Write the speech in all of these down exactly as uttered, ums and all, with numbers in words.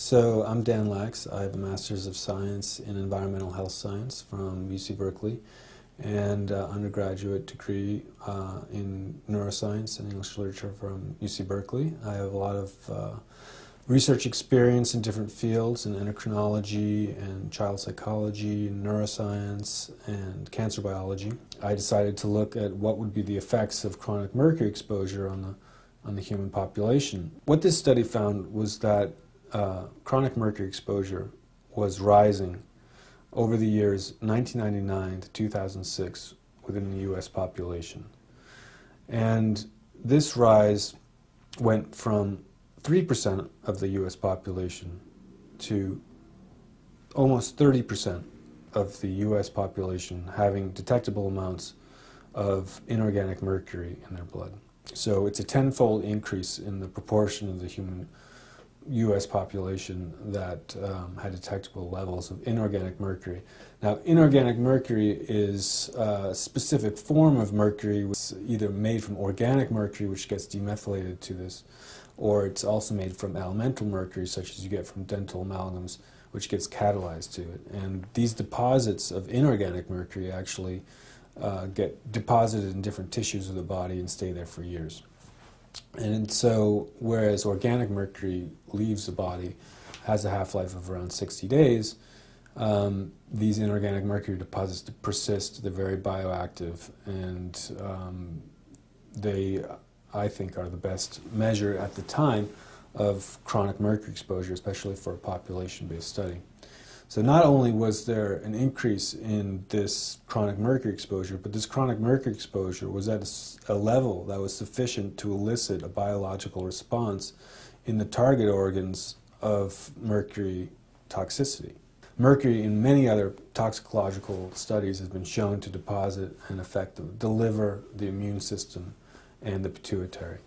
So I'm Dan Laks. I have a Master's of Science in Environmental Health Science from U C Berkeley and uh, undergraduate degree uh, in Neuroscience and English Literature from U C Berkeley. I have a lot of uh, research experience in different fields in endocrinology and child psychology, neuroscience, and cancer biology. I decided to look at what would be the effects of chronic mercury exposure on the, on the human population. What this study found was that uh, chronic mercury exposure was rising over the years nineteen ninety-nine to two thousand six within the U S population. And this rise went from three percent of the U S population to almost thirty percent of the U S population having detectable amounts of inorganic mercury in their blood. So it's a tenfold increase in the proportion of the human U S population that um, had detectable levels of inorganic mercury. Now, inorganic mercury is a specific form of mercury, which is either made from organic mercury, which gets demethylated to this, or it's also made from elemental mercury, such as you get from dental amalgams, which gets catalyzed to it. And these deposits of inorganic mercury actually uh, get deposited in different tissues of the body and stay there for years. And so, whereas organic mercury leaves the body, has a half-life of around sixty days, um, these inorganic mercury deposits persist, they're very bioactive, and um, they, I think, are the best measure at the time of chronic mercury exposure, especially for a population-based study. So not only was there an increase in this chronic mercury exposure, but this chronic mercury exposure was at a, a level that was sufficient to elicit a biological response in the target organs of mercury toxicity. Mercury in many other toxicological studies has been shown to deposit and affect the, the liver, the immune system, and the pituitary.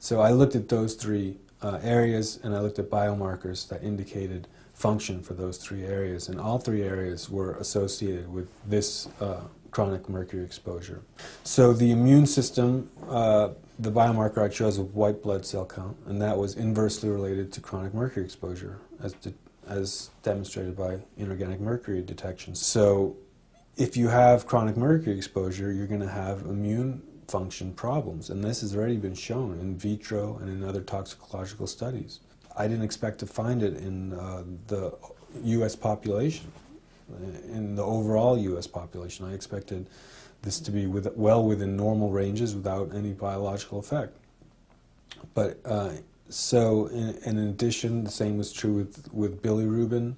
So I looked at those three uh, areas, and I looked at biomarkers that indicated function for those three areas, and all three areas were associated with this uh, chronic mercury exposure. So the immune system, uh, the biomarker I chose was white blood cell count, and that was inversely related to chronic mercury exposure as, de as demonstrated by inorganic mercury detection. So if you have chronic mercury exposure, you're going to have immune function problems, and this has already been shown in vitro and in other toxicological studies. I didn't expect to find it in uh, the U S population, in the overall U S population. I expected this to be with, well within normal ranges without any biological effect. But uh, so, in, and in addition, the same was true with, with bilirubin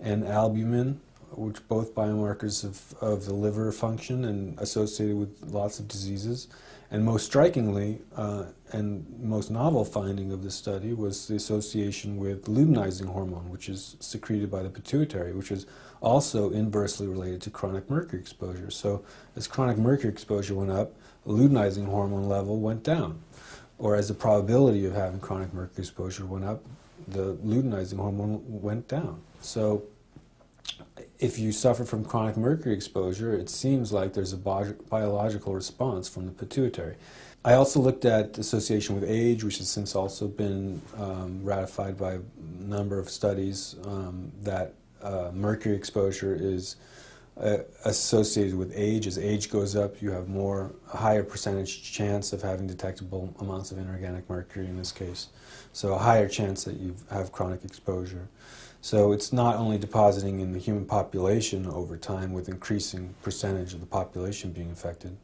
and albumin, which both biomarkers of, of the liver function and associated with lots of diseases. And most strikingly, uh, and most novel finding of this study was the association with luteinizing hormone, which is secreted by the pituitary, which is also inversely related to chronic mercury exposure. So as chronic mercury exposure went up, the luteinizing hormone level went down. Or as the probability of having chronic mercury exposure went up, the luteinizing hormone went down. So if you suffer from chronic mercury exposure, it seems like there's a bi biological response from the pituitary. I also looked at association with age, which has since also been um, ratified by a number of studies um, that uh, mercury exposure is uh, associated with age. As age goes up, you have more, a higher percentage chance of having detectable amounts of inorganic mercury in this case. So a higher chance that you have chronic exposure. So it's not only depositing in the human population over time with increasing percentage of the population being affected,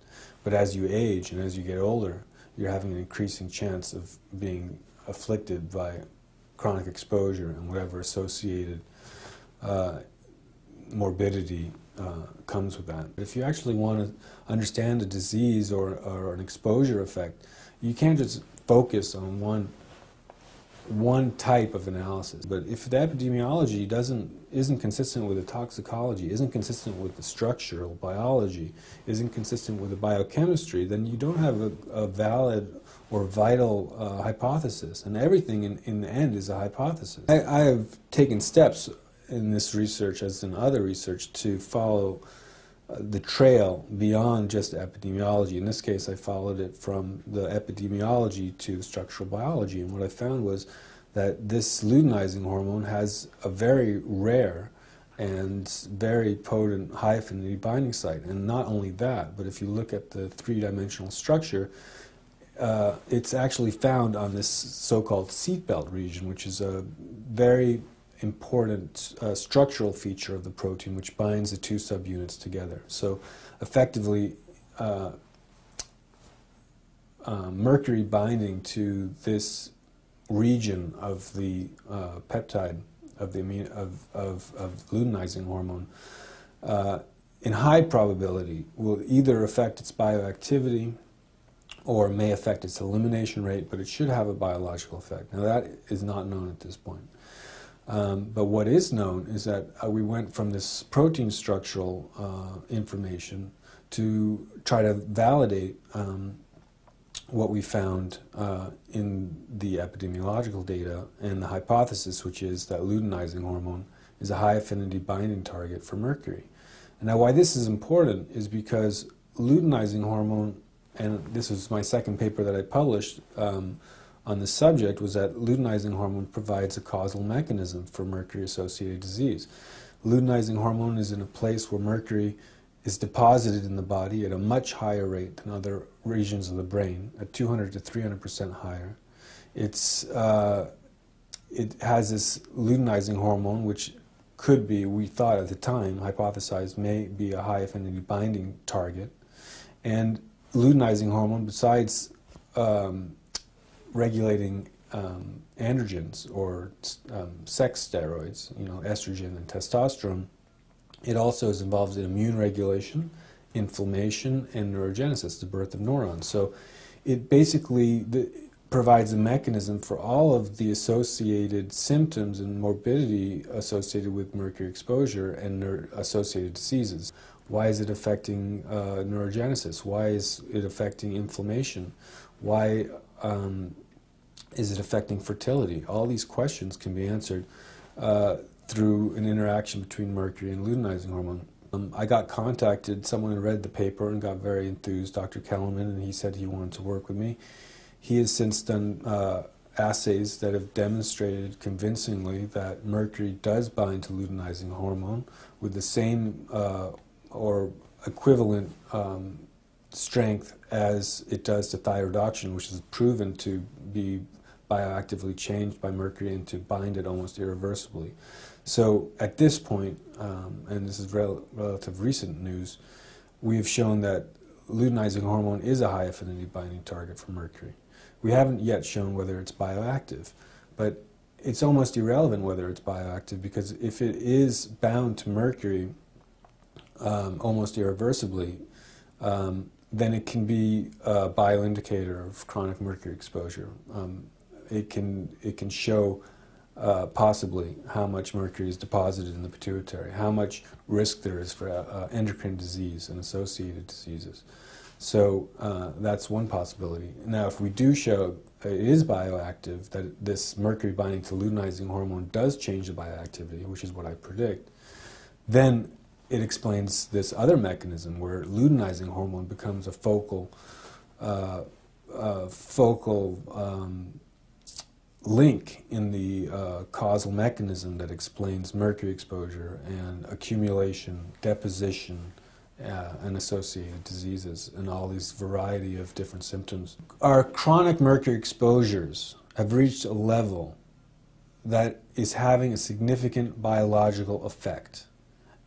but as you age and as you get older, you're having an increasing chance of being afflicted by chronic exposure and whatever associated uh, morbidity uh, comes with that. If you actually want to understand a disease or, or an exposure effect, you can't just focus on one one type of analysis. But if the epidemiology doesn't, isn't consistent with the toxicology, isn't consistent with the structural biology, isn't consistent with the biochemistry, then you don't have a, a valid or vital uh, hypothesis. And everything in, in the end is a hypothesis. I, I have taken steps in this research, as in other research, to follow uh, the trail beyond just epidemiology. In this case, I followed it from the epidemiology to the structural biology, and what I found was that this luteinizing hormone has a very rare and very potent high affinity binding site. And not only that, but if you look at the three-dimensional structure, uh, it's actually found on this so-called seatbelt region, which is a very important uh, structural feature of the protein, which binds the two subunits together. So effectively, uh, uh, mercury binding to this region of the uh, peptide of the immune, of, of, of luteinizing hormone, uh, in high probability will either affect its bioactivity or may affect its elimination rate, but it should have a biological effect. Now that is not known at this point. Um, but what is known is that uh, we went from this protein structural uh, information to try to validate um, what we found uh, in the epidemiological data, and the hypothesis, which is that luteinizing hormone is a high affinity binding target for mercury. And now why this is important is because luteinizing hormone, and this was my second paper that I published um, on the subject, was that luteinizing hormone provides a causal mechanism for mercury-associated disease. Luteinizing hormone is in a place where mercury is deposited in the body at a much higher rate than other regions of the brain, at two hundred to three hundred percent higher. It's, uh, it has this luteinizing hormone, which could be, we thought at the time, hypothesized, may be a high affinity binding target. And luteinizing hormone, besides um, regulating um, androgens or um, sex steroids, you know, estrogen and testosterone, it also is involved in immune regulation, inflammation, and neurogenesis, the birth of neurons. So it basically provides a mechanism for all of the associated symptoms and morbidity associated with mercury exposure and associated diseases. Why is it affecting uh, neurogenesis? Why is it affecting inflammation? Why um, is it affecting fertility? All these questions can be answered uh, through an interaction between mercury and luteinizing hormone. Um, I got contacted, someone who read the paper and got very enthused, Doctor Kellerman, and he said he wanted to work with me. He has since done uh, assays that have demonstrated convincingly that mercury does bind to luteinizing hormone with the same uh, or equivalent um, strength as it does to thyroidoxin, which is proven to be bioactively changed by mercury and to bind it almost irreversibly. So at this point, um, and this is rel relative recent news, we have shown that luteinizing hormone is a high affinity binding target for mercury. We haven't yet shown whether it's bioactive, but it's almost irrelevant whether it's bioactive, because if it is bound to mercury um, almost irreversibly, um, then it can be a bioindicator of chronic mercury exposure. Um, It can, it can show uh, possibly how much mercury is deposited in the pituitary, how much risk there is for uh, endocrine disease and associated diseases. So uh, that's one possibility. Now if we do show it is bioactive, that this mercury binding to luteinizing hormone does change the bioactivity, which is what I predict, then it explains this other mechanism where luteinizing hormone becomes a focal, uh, uh, focal um, link in the uh, causal mechanism that explains mercury exposure and accumulation, deposition, uh, and associated diseases, and all these variety of different symptoms. Our chronic mercury exposures have reached a level that is having a significant biological effect.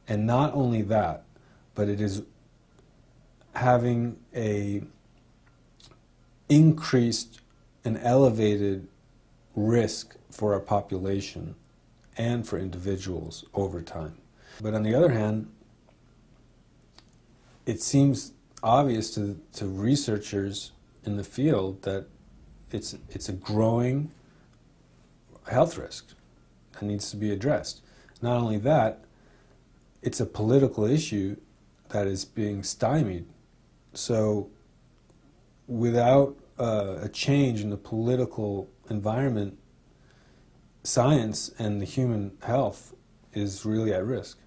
And not only that, but it is having a increased and elevated risk for our population and for individuals over time. But on the other hand, it seems obvious to, to researchers in the field that it's, it's a growing health risk that needs to be addressed. Not only that, it's a political issue that is being stymied. So without uh, a change in the political environment, science and the human health is really at risk.